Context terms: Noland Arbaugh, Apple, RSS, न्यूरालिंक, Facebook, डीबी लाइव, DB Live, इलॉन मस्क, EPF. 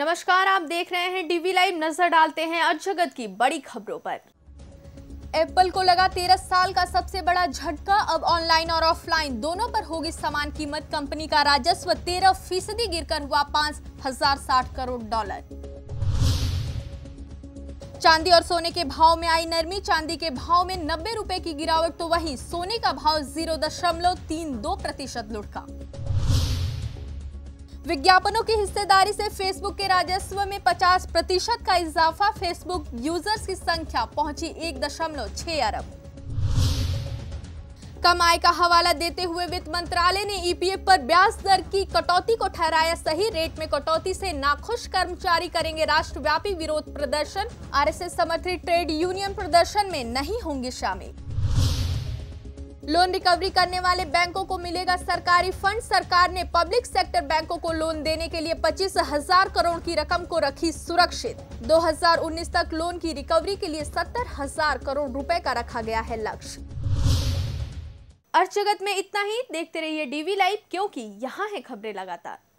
नमस्कार, आप देख रहे हैं डीबी लाइव। नजर डालते हैं आज जगत की बड़ी खबरों पर। एप्पल को लगा 13 साल का सबसे बड़ा झटका। अब ऑनलाइन और ऑफलाइन दोनों पर होगी समान कीमत। कंपनी का राजस्व 13% गिरकर हुआ 5060 करोड़ डॉलर। चांदी और सोने के भाव में आई नरमी। चांदी के भाव में 90 रुपए की गिरावट तो वहीं सोने का भाव 0.32% लुढ़का। विज्ञापनों की हिस्सेदारी से फेसबुक के राजस्व में 50% का इजाफा। फेसबुक यूजर्स की संख्या पहुंची 1.6 अरब। कम आय का हवाला देते हुए वित्त मंत्रालय ने ईपीएफ पर ब्याज दर की कटौती को ठहराया सही। रेट में कटौती से नाखुश कर्मचारी करेंगे राष्ट्रव्यापी विरोध प्रदर्शन। आरएसएस समर्थित ट्रेड यूनियन प्रदर्शन में नहीं होंगे शामिल। लोन रिकवरी करने वाले बैंकों को मिलेगा सरकारी फंड। सरकार ने पब्लिक सेक्टर बैंकों को लोन देने के लिए 25,000 करोड़ की रकम को रखी सुरक्षित। 2019 तक लोन की रिकवरी के लिए 70,000 करोड़ रुपए का रखा गया है लक्ष्य। अर्थ जगत में इतना ही। देखते रहिए डीवी लाइव, क्योंकि यहाँ है खबरें लगातार।